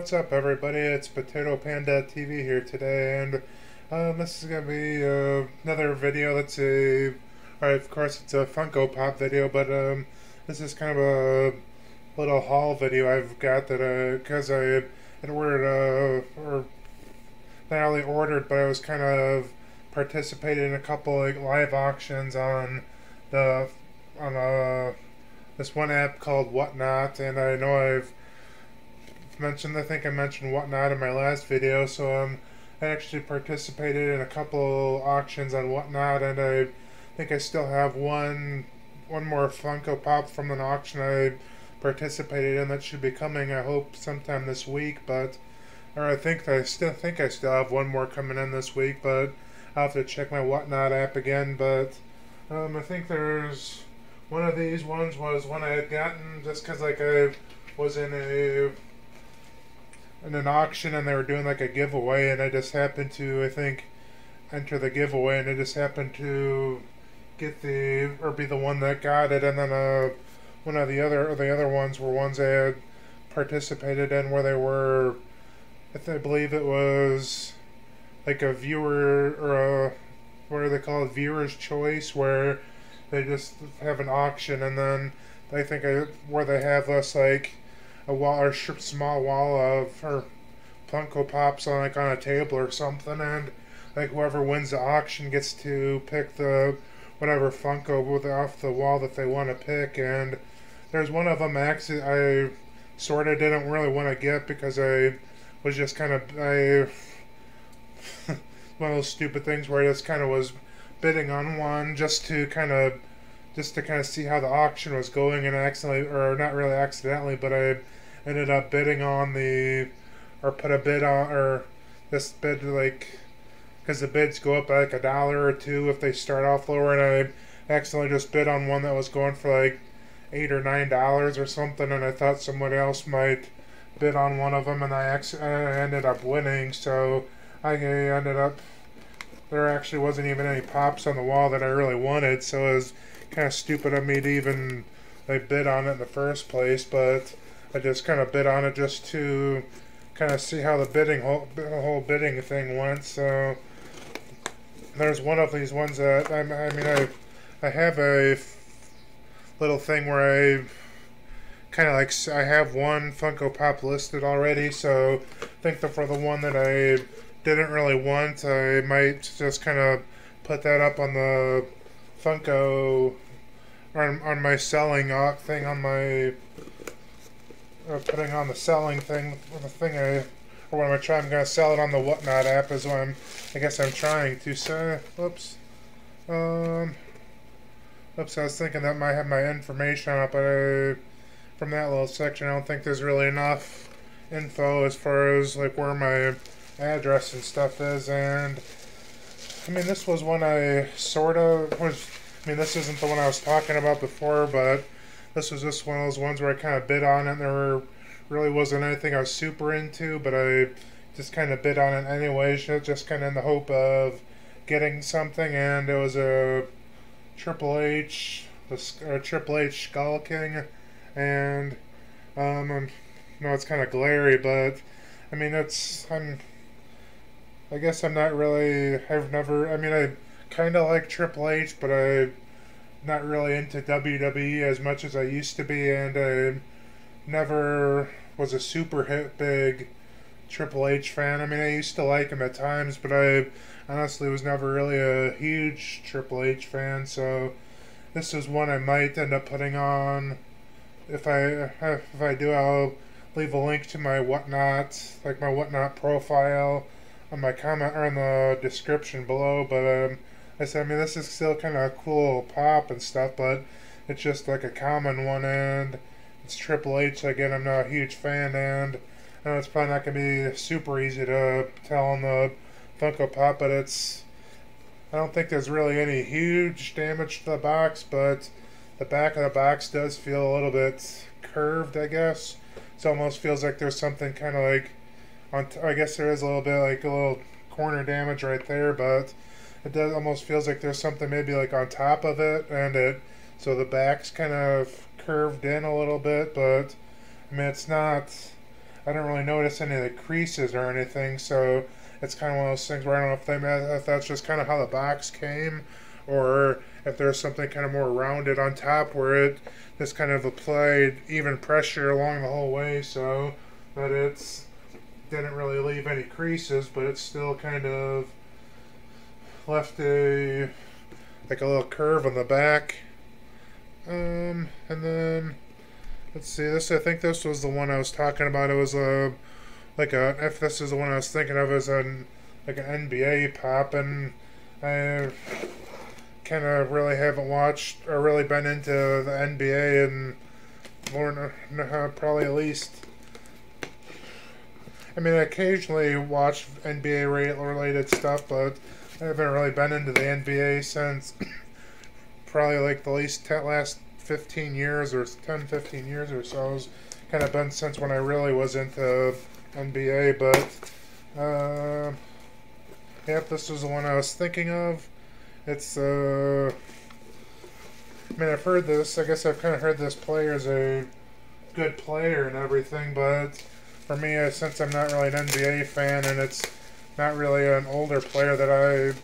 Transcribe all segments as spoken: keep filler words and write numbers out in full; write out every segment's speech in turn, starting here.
What's up, everybody? It's Potato Panda T V here today, and um, this is going to be uh, another video. Let's see. Alright, of course, it's a Funko Pop video, but um, this is kind of a little haul video I've got that because uh, I had ordered, uh, or not only ordered, but I was kind of participating in a couple like live auctions on the on uh, this one app called WhatNot, and I know I've mentioned I think I mentioned WhatNot in my last video, so um, I actually participated in a couple auctions on WhatNot, and I think I still have one one more Funko Pop from an auction I participated in that should be coming, I hope, sometime this week. But or I think I still think I still have one more coming in this week, but I'll have to check my WhatNot app again. But um, I think there's one of these ones was one I had gotten just because like I was in a in an auction and they were doing like a giveaway, and I just happened to I think enter the giveaway, and I just happened to get the or be the one that got it. And then uh, one of the other or the other ones were ones I had participated in where they were I believe it was like a viewer or a, what are they called, viewer's choice, where they just have an auction, and then I think I, where they have us like a wall or small wall of her Funko Pops on like on a table or something, and like whoever wins the auction gets to pick the whatever Funko with off the wall that they want to pick. And there's one of them actually I sort of didn't really want to get because I was just kind of I one of those stupid things where I just kind of was bidding on one just to kind of just to kind of see how the auction was going, and I accidentally or not really accidentally but I ended up bidding on the, or put a bid on, or this bid like, because the bids go up by like a dollar or two if they start off lower, and I accidentally just bid on one that was going for like eight or nine dollars or something, and I thought someone else might bid on one of them, and I, I ended up winning. So I ended up, there actually wasn't even any pops on the wall that I really wanted, so it was kind of stupid of me to even like bid on it in the first place, but I just kind of bid on it just to kind of see how the bidding whole, whole bidding thing went. So there's one of these ones that I, I mean I I have a little thing where I kind of like I have one Funko Pop listed already, so I think that for the one that I didn't really want, I might just kind of put that up on the Funko on, on my selling thing on my uh, putting on the selling thing the thing I or what am I trying I'm gonna sell it on the WhatNot app is what I'm I guess I'm trying to say. Oops um oops I was thinking that might have my information on it, but I, from that little section I don't think there's really enough info as far as like where my address and stuff is. And I mean, this was one I sort of was, I mean, this isn't the one I was talking about before, but this was just one of those ones where I kind of bid on it, and there were, really wasn't anything I was super into, but I just kind of bid on it anyways, just kind of in the hope of getting something. And it was a Triple H, a Triple H Skull King, and um, I'm, you know, it's kind of glary, but I mean, it's, I'm, I guess I'm not really, I've never, I mean, I kind of like Triple H, but I'm not really into W W E as much as I used to be, and I never was a super hit big Triple H fan. I mean, I used to like him at times, but I honestly was never really a huge Triple H fan, so this is one I might end up putting on. If I, if I do, I'll leave a link to my WhatNot, like my WhatNot profile, on my comment or in the description below. But um, I said, I mean, this is still kind of a cool pop and stuff, but it's just like a common one, and it's Triple H. Again, I'm not a huge fan, and I know it's probably not going to be super easy to tell on the Funko Pop, but it's, I don't think there's really any huge damage to the box, but the back of the box does feel a little bit curved, I guess. It almost feels like there's something kind of like, on t I guess there is a little bit like a little corner damage right there, but it does almost feels like there's something maybe like on top of it, and it so the back's kind of curved in a little bit. But I mean, it's not, I I didn't really notice any of the creases or anything, so it's kind of one of those things where I don't know if, they, if that's just kind of how the box came, or if there's something kind of more rounded on top where it just kind of applied even pressure along the whole way so that it's didn't really leave any creases, but it's still kind of left a like a little curve on the back. Um, and then let's see, this I think this was the one I was talking about. It was a like a if this is the one I was thinking of as an like an N B A pop, and I kind of really haven't watched or really been into the N B A and Lord, probably at least. I mean, I occasionally watch N B A-related stuff, but I haven't really been into the N B A since probably like the least ten, last fifteen years or ten, fifteen years or so. It's kind of been since when I really was into N B A, but uh, yep, this was the one I was thinking of. It's, uh, I mean, I've heard this, I guess I've kind of heard this player's a good player and everything, but for me, since I'm not really an N B A fan, and it's not really an older player that I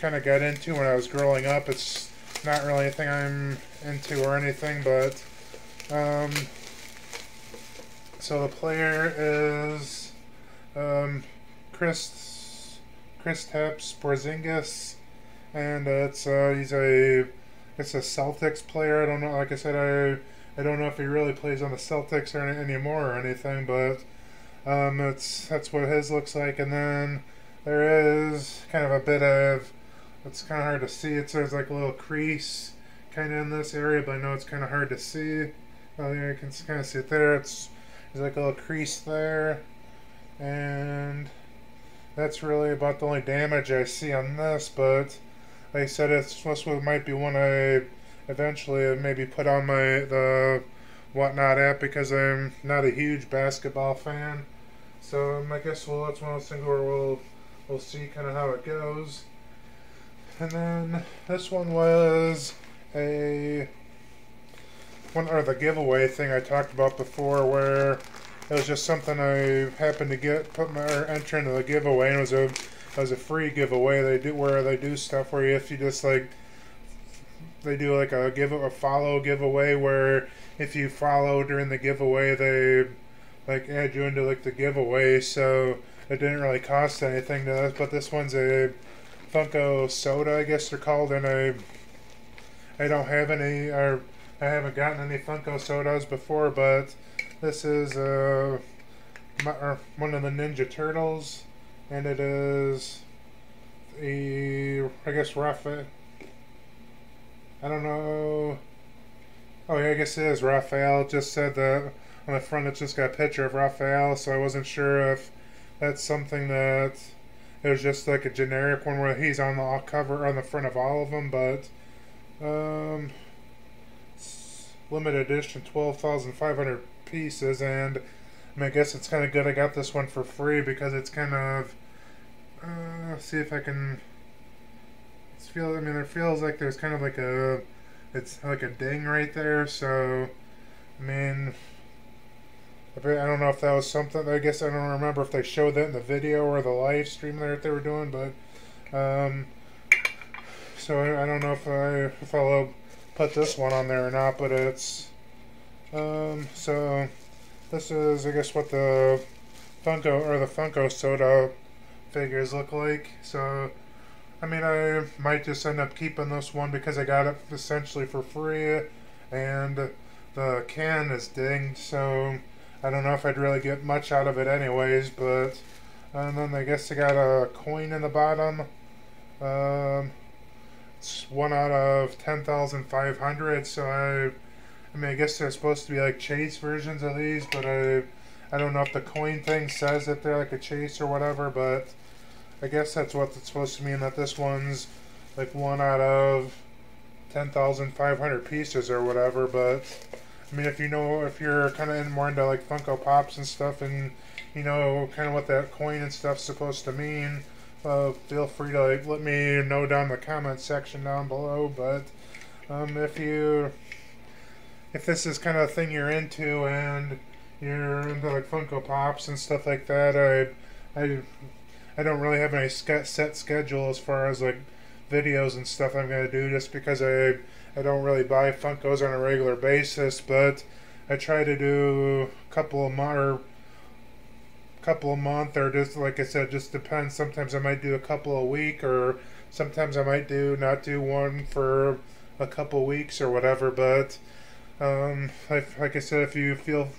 kind of got into when I was growing up, it's not really anything I'm into or anything, but, um, so the player is, um, Chris, Chris Taps Porzingis, and uh, it's, uh, he's a, it's a Celtics player. I don't know, like I said, I, I don't know if he really plays on the Celtics or any, anymore or anything, but, Um, it's, that's what his looks like, and then there is kind of a bit of, it's kind of hard to see, it's there's like a little crease kind of in this area, but I know it's kind of hard to see. Well, you can kind of see it there, it's, there's like a little crease there, and that's really about the only damage I see on this, but like I said, it's, this might be one I eventually maybe put on my, the WhatNot app, because I'm not a huge basketball fan. So um, I guess we'll, that's one of those things where we'll, we'll see kind of how it goes. And then this one was a one or the giveaway thing I talked about before, where it was just something I happened to get, put my or enter into the giveaway, and it was a it was a free giveaway. They do where they do stuff where if you just like they do like a give a follow giveaway where if you follow during the giveaway they like add you into like the giveaway, so it didn't really cost anything to us. But this one's a Funko soda, I guess they're called, and I I don't have any or I haven't gotten any Funko sodas before, but this is uh my, or one of the Ninja Turtles, and it is the I guess Raphael. I don't know. Oh, yeah, I guess it is. Raphael just said that on the front it's just got a picture of Raphael, so I wasn't sure if that's something that it was just like a generic one where he's on the cover on the front of all of them, but um, limited edition, twelve thousand five hundred pieces, and I, mean, I guess it's kind of good I got this one for free because it's kind of uh, let's see if I can. Feel, I mean, it feels like there's kind of like a, it's like a ding right there, so, I mean, I don't know if that was something, I guess I don't remember if they showed that in the video or the live stream there that they were doing, but, um, so I, I don't know if, I, if I'll put this one on there or not, but it's, um, so, this is, I guess, what the Funko, or the Funko soda figures look like, so, I mean, I might just end up keeping this one because I got it essentially for free, and the can is dinged, so I don't know if I'd really get much out of it anyways, but, and then I guess I got a coin in the bottom, um, it's one out of ten thousand five hundred, so I, I mean, I guess they're supposed to be like chase versions of these, but I, I don't know if the coin thing says that they're like a chase or whatever, but I guess that's what it's supposed to mean, that this one's like one out of ten thousand five hundred pieces or whatever, but I mean, if you know, if you're kind of more into like Funko Pops and stuff, and you know kind of what that coin and stuff's supposed to mean, uh, feel free to like let me know down in the comment section down below. But um, if you, if this is kind of a thing you're into and you're into like Funko Pops and stuff like that, I, I, I don't really have any set schedule as far as like videos and stuff I'm gonna do, just because I, I don't really buy Funkos on a regular basis. But I try to do a couple a month, or couple a month, or just like I said, just depends. Sometimes I might do a couple a week, or sometimes I might do not do one for a couple weeks or whatever. But um, if, like I said, if you feel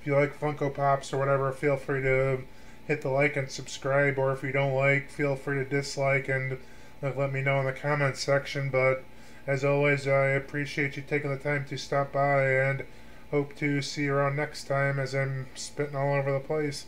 if you like Funko Pops or whatever, feel free to hit the like and subscribe. Or if you don't like, feel free to dislike and let me know in the comments section. But as always, I appreciate you taking the time to stop by, and hope to see you around next time as I'm spitting all over the place.